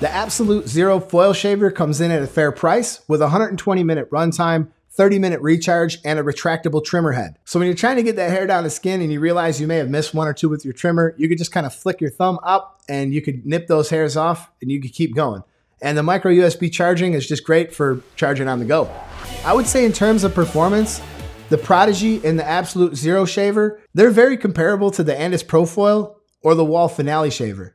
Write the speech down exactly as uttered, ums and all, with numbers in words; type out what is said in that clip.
The Absolute Zero Foil Shaver comes in at a fair price with one hundred twenty minute runtime, thirty minute recharge, and a retractable trimmer head. So when you're trying to get that hair down to skin and you realize you may have missed one or two with your trimmer, you could just kind of flick your thumb up and you could nip those hairs off and you could keep going. And the micro U S B charging is just great for charging on the go. I would say in terms of performance, the Prodigy and the Absolute Zero Shaver, they're very comparable to the Andis Profoil or the Wahl Finale Shaver.